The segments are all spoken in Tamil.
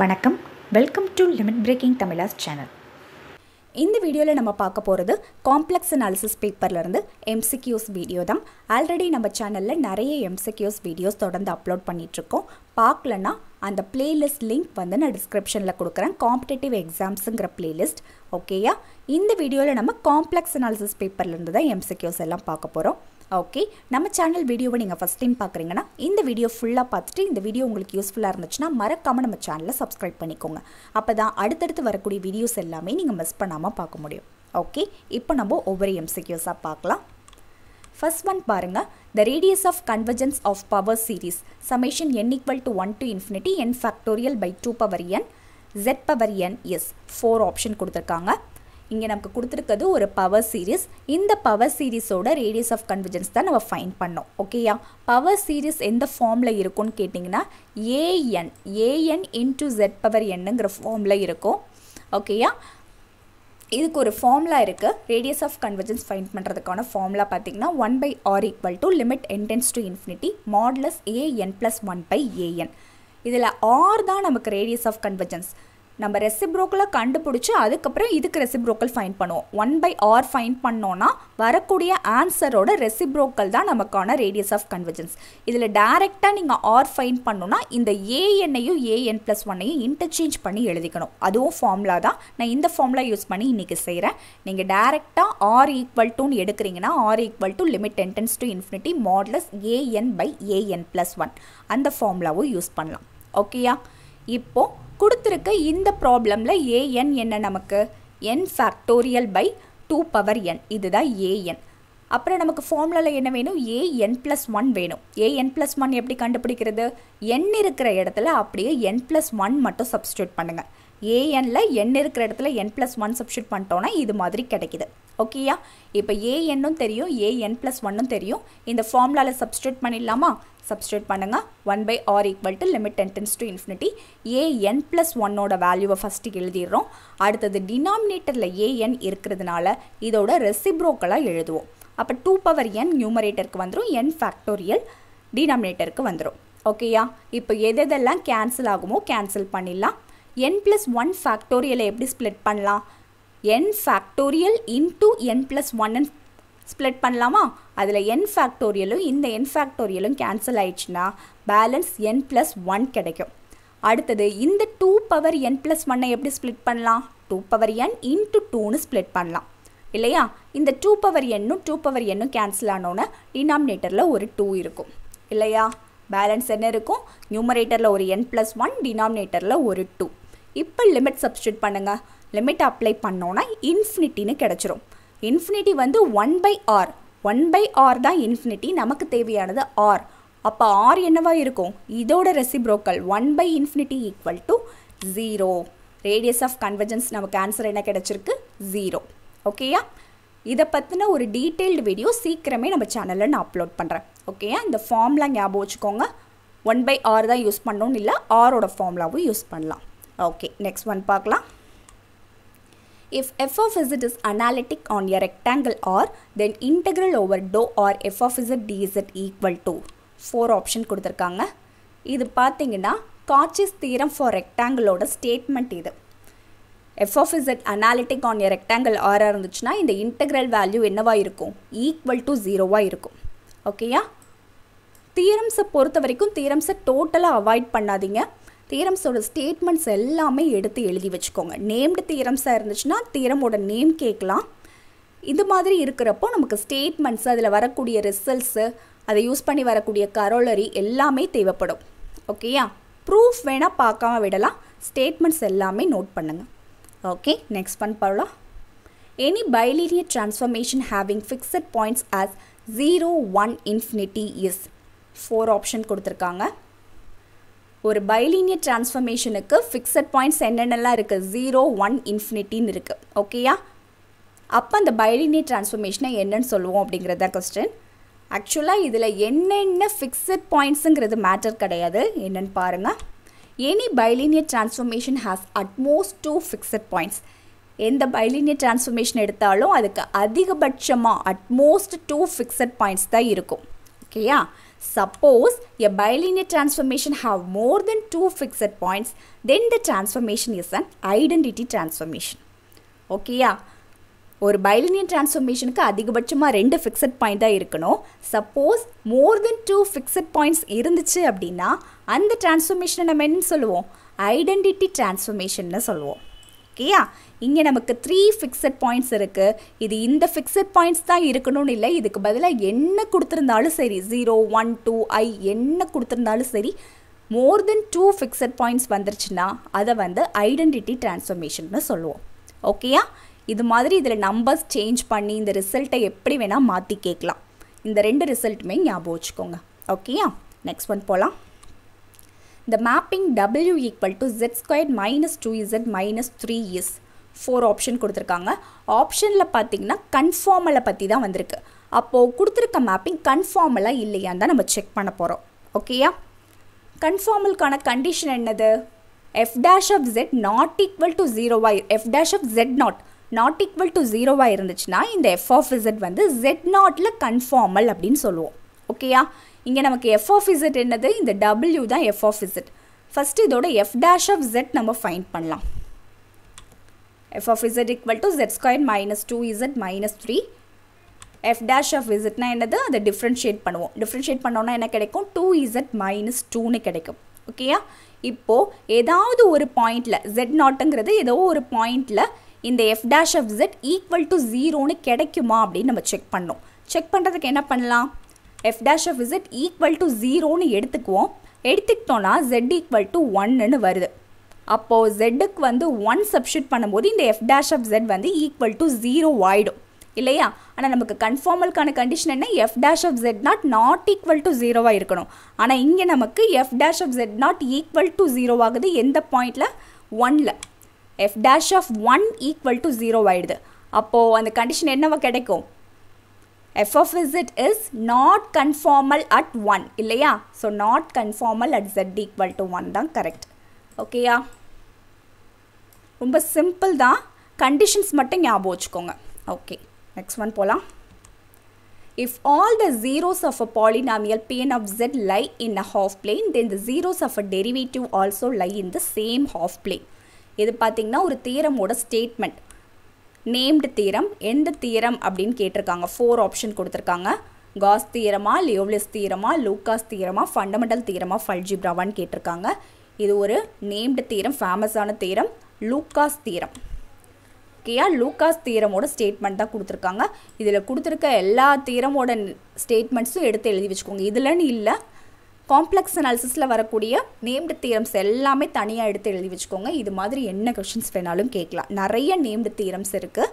வணக்கம், welcome to limit breaking Tamilas channel. இந்த வீடியோவில் நம்ம பார்க்க போகிறது காம்ப்ளெக்ஸ் அனாலிசிஸ் பேப்பர்லேருந்து MCQS வீடியோ தான். ஆல்ரெடி நம்ம சேனலில் நிறைய MCQS வீடியோஸ் தொடர்ந்து அப்லோட் பண்ணிகிட்ருக்கோம். பார்க்கலன்னா அந்த பிளேலிஸ்ட் லிங்க் வந்து நான் டிஸ்கிரிப்ஷனில் கொடுக்குறேன். காம்படிட்டிவ் எக்ஸாம்ஸுங்கிற பிளேலிஸ்ட். ஓகேயா, இந்த வீடியோவில் நம்ம காம்ப்ளெக்ஸ் அனாலிசிஸ் பேப்பர்லேருந்து தான் MCQS எல்லாம் பார்க்க போகிறோம். ஓகே, நம்ம சேனல் வீடியோவை நீங்கள் ஃபஸ்ட் டைம் பார்க்குறீங்கன்னா இந்த வீடியோ ஃபுல்லாக பார்த்துட்டு இந்த வீடியோ உங்களுக்கு யூஸ்ஃபுல்லாக இருந்துச்சுன்னா மறக்காமல் நம்ம சேனலை சப்ஸ்கிரைப் பண்ணிக்கோங்க. அப்போ தான் அடுத்தடுத்து வரக்கூடிய வீடியோஸ் எல்லாமே நீங்கள் மிஸ் பண்ணாமல் பார்க்க முடியும். ஓகே, இப்போ நம்ம ஒவ்வொரு MCQSஆ பார்க்கலாம். ஃபர்ஸ்ட் ஒன் பாருங்கள். The radius of convergence of power series summation n = 1 to infinity n factorial by 2 power n z power n is 4 option கொடுத்துருக்காங்க. இங்கே நமக்கு கொடுத்துருக்கிறது ஒரு பவர் சீரிஸ். இந்த பவர் சீரிஸோட ரேடியஸ் ஆஃப் கன்வர்ஜென்ஸ் தான் நம்ம ஃபைன் பண்ணோம். ஓகேயா, பவர் சீரிஸ் எந்த ஃபார்மில் இருக்கும்னு கேட்டிங்கன்னா an into z power nங்கிற ஃபார்மில் இருக்கும். ஓகேயா, இதுக்கு ஒரு ஃபார்முலா இருக்குது. ரேடியஸ் ஆஃப் கன்வர்ஜென்ஸ் ஃபைன் பண்ணுறதுக்கான ஃபார்முலா பார்த்திங்கன்னா 1/r = limit n tends to infinity (modulus an + 1/an). இதில் r தான் நமக்கு ரேடியஸ் ஆஃப் கன்வர்ஜென்ஸ். நம்ம ரெசிப்ரோக்கலாக கண்டுபிடிச்சி அதுக்கப்புறம் இதுக்கு ரெசிப்ரோக்கல் ஃபைண்ட் பண்ணுவோம். 1/r ஃபைண்ட் பண்ணோன்னா வரக்கூடிய ஆன்சரோட ரெசிப்ரோக்கல் தான் நமக்கான ரேடியஸ் ஆஃப் கன்வர்ஜென்ஸ். இதில் டைரெக்டாக நீங்கள் r ஃபைண்ட் பண்ணோன்னா இந்த anஐயும் an+1ஐயும் இன்டர்சேஞ்ச் பண்ணி எழுதிக்கணும். அதுவும் ஃபார்முலா தான். நான் இந்த ஃபார்முலா யூஸ் பண்ணி இன்றைக்கி செய்கிறேன். நீங்கள் டைரெக்டாக r = 2ன்னு எடுக்கிறீங்கன்னா r = limit n tends to infinity (modulus an by an+1) அந்த ஃபார்முலாவும் யூஸ் பண்ணலாம். ஓகேயா, இப்போது கொடுத்துருக்க இந்த ப்ராப்ளமில் an என்ன நமக்கு n factorial by 2 power n. இதுதான் an. அப்புறம் நமக்கு ஃபார்முலாவில் என்ன வேணும், an+1 வேணும். an+1 எப்படி கண்டுபிடிக்கிறது, n இருக்கிற இடத்துல அப்படியே n+1 மட்டும் சப்ஸ்டியூட் பண்ணுங்கள். anல n இருக்கிற இடத்துல n+1 சப்ஸ்டியூட் பண்ணிட்டோன்னா இது மாதிரி கிடைக்கிது. ஓகேயா, இப்போ anனும் தெரியும் an+1னும் தெரியும். இந்த ஃபார்முலாவில் சப்ஸ்டியூட் பண்ணிடலாமா? சப்ஸ்டியூட் பண்ணுங்கள். 1/r = limit n tends to infinity an+1ஓட வேல்யூவை ஃபஸ்ட்டு எழுதிடுறோம். அடுத்தது டினாமினேட்டரில் an இருக்கிறதுனால இதோட ரெசிப்ரோக்கலாக எழுதுவோம். அப்போ 2 power n நியூமரேட்டருக்கு வந்துடும், n factorial டினாமினேட்டருக்கு வந்துடும். ஓகேயா, இப்போ எதெல்லாம் கேன்சல் ஆகுமோ கேன்சல் பண்ணிடலாம். n+1 factorialஐ எப்படி ஸ்ப்ளிட் பண்ணலாம், n factorial into n+1 split பண்ணலாமா? அதில் n factorialலும் இந்த n factorialலும் கேன்சல் ஆயிடுச்சுன்னா பேலன்ஸ் n+1 கிடைக்கும். அடுத்தது இந்த 2 power n+1ஐ எப்படி ஸ்ப்ளிட் பண்ணலாம், 2 power n into 2ன்னு ஸ்ப்ளிட் பண்ணலாம் இல்லையா? இந்த 2 power n ம் 2 power n ம் கேன்சல் ஆனோன்னு டினாமினேட்டரில் ஒரு 2 இருக்கும் இல்லையா? பேலன்ஸ் என்ன இருக்கும், நியூமரேட்டரில் ஒரு n+1, டினாமினேட்டரில் ஒரு 2. இப்போ லிமிட் சப்ஸ்டியூட் பண்ணுங்கள். லிமிட் அப்ளை பண்ணோன்னா இன்ஃபினிட்டின்னு கிடச்சிரும். இன்ஃபினிட்டி வந்து 1/r தான் இன்ஃபினிட்டி. நமக்கு தேவையானது r. அப்போ r என்னவா இருக்கும், இதோட ரெசிப்ரோக்கல் 1/∞ = 0. ரேடியஸ் ஆஃப் கன்வர்ஜென்ஸ் நமக்கு ஆன்சர் என்ன கிடச்சிருக்கு, 0. ஓகேயா, இதை பற்றின ஒரு டீட்டெயில்டு வீடியோ சீக்கிரமே நம்ம சேனலில் நான் அப்லோட் பண்ணுறேன். ஓகேயா, இந்த ஃபார்ம்லாம் ஞாபகம் வச்சுக்கோங்க. 1/r தான் யூஸ் பண்ணணும்னு இல்லை, ஆரோட ஃபார்முலாவும் யூஸ் பண்ணலாம். ஓகே, நெக்ஸ்ட் ஒன் பார்க்கலாம். If f of z is analytic on a rectangle R, then integral over dou R f of z dz = 4 option கொடுத்துருக்காங்க. இது பார்த்தீங்கன்னா Cauchy's theorem for rectangleோட ஸ்டேட்மெண்ட் இது. f of z analytic on a rectangle R இருந்துச்சுன்னா இந்த integral value என்னவா இருக்கும், = 0வாக இருக்கும். ஓகேயா, தியரம்ஸை பொறுத்த வரைக்கும் தியரம்ஸை டோட்டலாக அவாய்ட் பண்ணாதீங்க. தியரம்ஸோட ஸ்டேட்மெண்ட்ஸ் எல்லாமே எடுத்து எழுதி வச்சுக்கோங்க. நேம்டு தியரம்ஸாக இருந்துச்சுன்னா தியரமோட நேம் கேட்கலாம். இது மாதிரி இருக்கிறப்போ நமக்கு ஸ்டேட்மெண்ட்ஸ், அதில் வரக்கூடிய ரிசல்ட்ஸு, அதை யூஸ் பண்ணி வரக்கூடிய கரோலரி எல்லாமே தேவைப்படும். ஓகேயா, ப்ரூஃப் வேணால் பார்க்காம விடலாம். ஸ்டேட்மெண்ட்ஸ் எல்லாமே நோட் பண்ணுங்கள். ஓகே, நெக்ஸ்ட் ஒன் பார்க்கலாம். Any bilinear transformation having fixed points as 0, 1, infinity is 4 option கொடுத்துருக்காங்க. ஒரு பைலினியர் டிரான்ஸ்ஃபர்மேஷனுக்கு ஃபிக்ஸட் பாயிண்ட்ஸ் என்னென்னலாம் இருக்குது, 0, 1, infinity இருக்குது. ஓகேயா, அப்போ அந்த பைலினியர் டிரான்ஸ்ஃபர்மேஷனை என்னென்னு சொல்லுவோம் அப்படிங்கிறது தான் கொஸ்டின். ஆக்சுவலாக இதில் என்னென்ன ஃபிக்ஸட் பாயிண்ட்ஸுங்கிறது மேட்டர் கிடையாது. என்னென்னு பாருங்கள். Any bilinear transformation has at most 2 fixed points. எந்த பைலினியர் டிரான்ஸ்ஃபர்மேஷன் எடுத்தாலும் அதுக்கு அதிகபட்சமாக அட்மோஸ்ட் 2 ஃபிக்ஸட் பாயிண்ட்ஸ் தான் இருக்கும். ஓகேயா, Suppose a bilinear transformation have more than two fixed points, then the transformation is an identity transformation. Okay, yeah. Or bilinear transformation ka adhigabachama rendu fixed point da irukano. Suppose more than two fixed points irundichu appadina and the transformation nam enna solluvom identity transformation nu solluvom. Okay ya, inge namakku 3 fixed points irukku, idu inda fixed points da irukano illa, idukku badala enna kuduthirundhalum seri 0 1 2 i enna kuduthirundhalum seri more than two fixed points vandirchuna adha vandu identity transformation nu solluvom. Okay ya. இது மாதிரி இதில் நம்பர்ஸ் சேஞ்ச் பண்ணி இந்த ரிசல்ட்டை எப்படி வேணால் மாற்றி கேட்கலாம். இந்த ரெண்டு ரிசல்ட்டுமே ஞாபகம் வச்சுக்கோங்க. ஓகேயா, நெக்ஸ்ட் ஒன் போகலாம். இந்த mapping W equal to jet square minus two Z minus three is four option கொடுத்துருக்காங்க. ஆப்ஷனில் பார்த்தீங்கன்னா கன்ஃபார்மலை பற்றி தான் வந்திருக்கு. அப்போது கொடுத்துருக்க மேப்பிங் கன்ஃபார்மலாக இல்லையான்னு தான் நம்ம செக் பண்ண போகிறோம். ஓகேயா, கன்ஃபார்மலுக்கான கண்டிஷன் என்னது? F dash of jet not equal to ஜீரோவாக, F dash of z not not equal to 0 வா இருந்துச்சுன்னா இந்த f of z வந்து z0ல கன்ஃபார்மல் அப்படின்னு சொல்லுவோம். ஓகேயா, இங்கே நமக்கு f of z என்னது? இந்த w தான் f of z. ஃபஸ்ட்டு இதோட f dash of z நம்ம ஃபைண்ட் பண்ணலாம். f of z equal to z square minus 2z minus 3. f dash of zனா என்னது? அதை டிஃப்ரென்ஷியேட் பண்ணுவோம். டிஃப்ரென்ஷியேட் பண்ணோன்னா என்ன கிடைக்கும்? 2z minus 2ன்னு கிடைக்கும். ஓகேயா, இப்போது ஏதாவது ஒரு பாயிண்டில் z0ங்கிறது ஏதோ ஒரு பாயிண்டில் இந்த f dash of z equal to 0ன்னு கிடைக்குமா அப்படின்னு நம்ம செக் பண்ணோம். செக் பண்ணுறதுக்கு என்ன பண்ணலாம்? f dash of z equal to 0ன்னு எடுத்துக்குவோம். எடுத்துக்கிட்டோன்னா z equal to 1ன்னு வருது. அப்போது zக்கு வந்து 1 சப்ஸ்டிட் பண்ணும்போது இந்த f dash of z வந்து ஈக்குவல் டு 0 ஆகிடும் இல்லையா? ஆனால் நமக்கு கன்ஃபார்மலுக்கான கண்டிஷன் என்ன? f dash of z not not equal to 0வாக இருக்கணும். ஆனால் இங்கே நமக்கு f dash of z not equal to 0 ஆகுது. எந்த பாயிண்டில்? 1ல். f dash of 1 equal to 0 ஆயிடுது. அப்போது அந்த கண்டிஷன் என்னவா கிடைக்கும்? f of z is not conformal at 1 இல்லையா? So not conformal at z equal to 1 தான் கரெக்ட். ஓகேயா, ரொம்ப சிம்பிள் தான். கண்டிஷன்ஸ் மட்டும் ஞாபகம் வச்சுக்கோங்க. ஓகே, நெக்ஸ்ட் ஒன் போகலாம். If all the zeros of a polynomial Pn of z lie in a half plane, then the zeros of a derivative also lie in the same half plane. இது பார்த்தீங்கன்னா ஒரு தீரமோட ஸ்டேட்மெண்ட், நேம்டு தீரம். எந்த தீரம் அப்படின்னு கேட்டிருக்காங்க. ஃபோர் ஆப்ஷன் கொடுத்துருக்காங்க. காஸ் தீரமா, லியோவ்லிஸ் தீரமா, லூகாஸ் தீரமா, ஃபண்டமெண்டல் தீரமா, அல்ஜிப்ராவான்னு கேட்டிருக்காங்க. இது ஒரு நேம்டு தீரம், ஃபேமஸான தீரம், லூகாஸ் தீரம். ஓகேயா, லூகாஸ் தீரமோட ஸ்டேட்மெண்ட் தான் கொடுத்துருக்காங்க. இதில் கொடுத்துருக்க எல்லா தீரமோட ஸ்டேட்மெண்ட்ஸும் எடுத்து எழுதி வச்சுக்கோங்க. இதுலன்னு இல்லை, காம்ப்ளெக்ஸ் அனாலிசிஸில் வரக்கூடிய நேம்டு தீரம்ஸ் எல்லாமே தனியாக எடுத்து எழுதி வச்சுக்கோங்க. இது மாதிரி என்ன கொஷின்ஸ் வேணாலும் கேட்கலாம். நிறைய நேம்டு தீரம்ஸ் இருக்குது,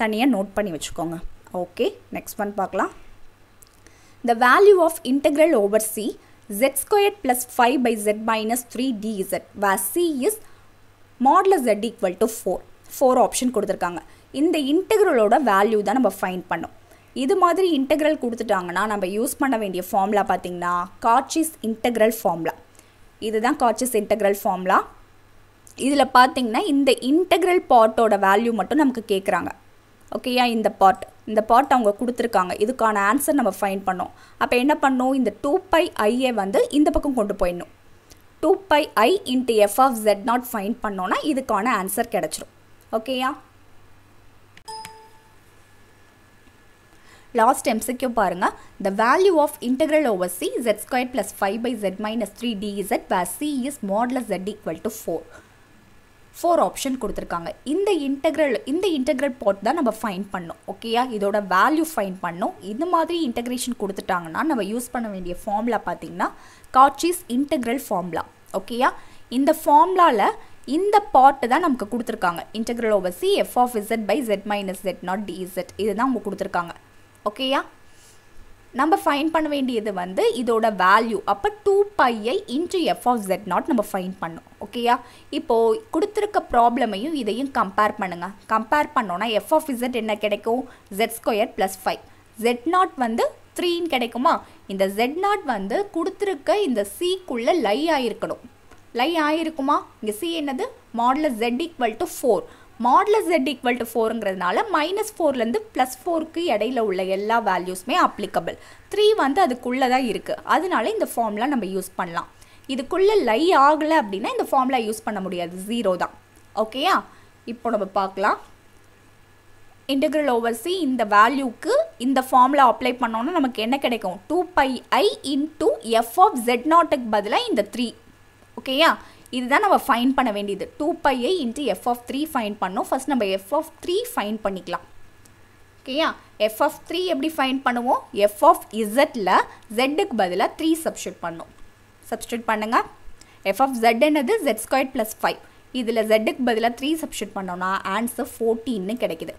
தனியாக நோட் பண்ணி வச்சுக்கோங்க. ஓகே, நெக்ஸ்ட் ஒன் பார்க்கலாம். The value of integral over C jet square plus 5 by jet minus 3 dz where C is modulus jet equal to 4. Four option கொடுத்துருக்காங்க. இந்த இன்டெக்ரலோட வேல்யூ தான் நம்ம ஃபைண்ட் பண்ணோம். இது மாதிரி இன்டெக்ரல் கொடுத்துட்டாங்கன்னா நம்ம யூஸ் பண்ண வேண்டிய ஃபார்முலா பார்த்திங்கன்னா காட்சிஸ் இன்டெக்ரல் ஃபார்முலா. இதுதான் காட்சிஸ் இன்டெக்ரல் ஃபார்முலா. இதில் பார்த்திங்கன்னா இந்த இன்டெக்ரல் பார்ட்டோட வேல்யூ மட்டும் நமக்கு கேட்குறாங்க. ஓகேயா, இந்த பார்ட் அவங்க கொடுத்துருக்காங்க. இதுக்கான ஆன்சர் நம்ம ஃபைண்ட் பண்ணோம். அப்போ என்ன பண்ணோம்? இந்த 2πiஐ வந்து இந்த பக்கம் கொண்டு போயிடணும். 2πi into F of z not find பண்ணோன்னா இதுக்கான ஆன்சர் கிடச்சிரும். ஓகேயா, last MCQ பாருங்கள். The value of integral over C z squared plus 5 by z minus 3 dz where C is modulus z equal to 4. 4 option கொடுத்துருக்காங்க. இந்த இன்டெக்ரல் பார்ட் தான் நம்ம ஃபைண்ட் பண்ணோம். ஓகேயா, இதோட வேல்யூ ஃபைண்ட் பண்ணோம். இந்த மாதிரி இன்டெக்ரேஷன் கொடுத்துட்டாங்கன்னா நம்ம யூஸ் பண்ண வேண்டிய ஃபார்முலா பார்த்திங்கன்னா காட்சிஸ் இன்டெக்ரல் ஃபார்முலா. ஓகேயா, இந்த ஃபார்முலாவில் இந்த பார்ட்டு தான் நமக்கு கொடுத்துருக்காங்க. Integral over C f of z by z minus z not dz இதுதான் அவங்க கொடுத்துருக்காங்க. ஓகேயா, நம்ம ஃபைண்ட் பண்ண வேண்டியது வந்து இதோட வேல்யூ. அப்போ 2πi into F of z not நம்ம ஃபைண்ட் பண்ணோம். ஓகேயா, இப்போது கொடுத்துருக்க ப்ராப்ளமையும் இதையும் கம்பேர் பண்ணுங்கள். கம்பேர் பண்ணோன்னா எஃப் ஆஃப் இசட் என்ன கிடைக்கும்? Jet square plus 5. Z not வந்து 3ன்னு கிடைக்குமா? இந்த ஜெட் நாட் வந்து கொடுத்துருக்க இந்த சிக்குள்ளே லை ஆகிருக்கணும். லை ஆகிருக்குமா? இங்கே சி என்னது? Modulus jet equal to 4. modulus z equal to 4ங்கிறதுனால -4 ல இருந்து +4 க்கு இடையில உள்ள எல்லா வேல்யூஸ்மே applicable. 3 வந்து அதுக்குள்ள தான் இருக்கு. அதனால இந்த ஃபார்முலா நம்ம யூஸ் பண்ணலாம். இதுக்குள்ள லை ஆகல அப்படினா இந்த ஃபார்முலா யூஸ் பண்ண முடியாது. 0 தான். ஓகேயா? இப்போ நம்ம பார்க்கலாம். Integral over c இந்த வேல்யூக்கு இந்த ஃபார்முலா அப்ளை பண்ணோம்னா நமக்கு என்ன கிடைக்கும்? 2πi into f of z0 க்கு பதிலா இந்த 3. ஓகேயா? இதுதான் நம்ம ஃபைண்ட் பண்ண வேண்டியது. 2πi into f of 3 find பண்ணோம். ஃபர்ஸ்ட் நம்ம f of 3 ஃபைண்ட் பண்ணிக்கலாம். ஓகேயா? f of 3 எப்படி ஃபைண்ட் பண்ணுவோம்? f of z ல z க்கு பதிலா 3 சப்ஸ்டிட்யூட் பண்ணோம். சப்ஸ்டிட்யூட் பண்ணுங்க. f of z என்னது? z2 + 5. இதுல z க்கு பதிலா 3 சப்ஸ்டிட்யூட் பண்ணோம்னா ஆன்சர் 14 ன்னு கிடைக்குது.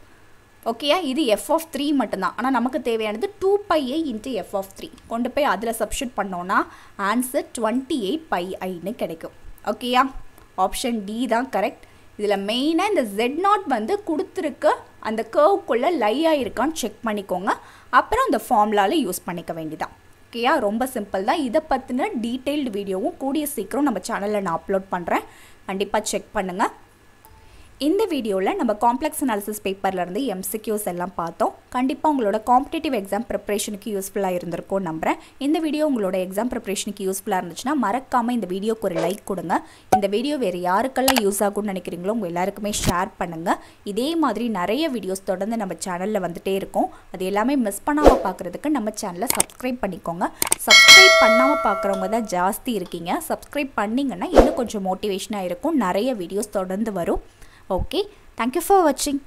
ஓகேயா? இது f of 3 மட்டும்தான். ஆனா நமக்கு தேவையானது 2πi into f of 3. கொண்டு போய் அதுல சப்ஸ்டிட்யூட் பண்ணோம்னா ஆன்சர் 28πi ன்னு கிடைக்கும். ஓகேயா? ஆப்ஷன் டி தான் கரெக்ட். இதில் மெயினாக இந்த z0 வந்து கொடுத்துருக்க அந்த கர்வுக்குள்ளே லை ஆகிருக்கான்னு செக் பண்ணிக்கோங்க. அப்புறம் அந்த ஃபார்முலாவில் யூஸ் பண்ணிக்க வேண்டியதான். ஓகேயா? ரொம்ப சிம்பிள் தான். இதை பற்றின டீட்டெயில்டு வீடியோவும் கூடிய சீக்கிரம் நம்ம சேனலில் நான் அப்லோட் பண்ணுறேன். கண்டிப்பாக செக் பண்ணுங்கள். இந்த வீடியோவில் நம்ம காம்ப்ளெக்ஸ் அனாலிசிஸ் பேப்பர்லேருந்து MCQs எல்லாம் பார்த்தோம். கண்டிப்பாக உங்களோட காம்படிட்டிவ் எக்ஸாம் ப்ரிப்ரேஷனுக்கு யூஸ்ஃபுல்லாக இருந்திருக்கும் நம்புகிறேன். இந்த வீடியோ உங்களோட எக்ஸாம் ப்ரிப்ரேஷனுக்கு யூஸ்ஃபுல்லாக இருந்துச்சுன்னா மறக்காமல் இந்த வீடியோக்கு ஒரு லைக் கொடுங்க. இந்த வீடியோ வேறு யாருக்கெல்லாம் யூஸ் ஆகும்னு நினைக்கிறீங்களோ உங்கள் எல்லாருக்குமே ஷேர் பண்ணுங்கள். இதே மாதிரி நிறைய வீடியோஸ் தொடர்ந்து நம்ம சேனலில் வந்துகிட்டே இருக்கும். அது எல்லாமே மிஸ் பண்ணாமல் பார்க்குறதுக்கு நம்ம சேனலை சப்ஸ்கிரைப் பண்ணிக்கோங்க. சப்ஸ்கிரைப் பண்ணாமல் பார்க்குறவங்க தான் ஜாஸ்தி இருக்கீங்க. சப்ஸ்கிரைப் பண்ணிங்கன்னா இன்னும் கொஞ்சம் மோட்டிவேஷனாக இருக்கும். நிறைய வீடியோஸ் தொடர்ந்து வரும். Okay, thank you for watching.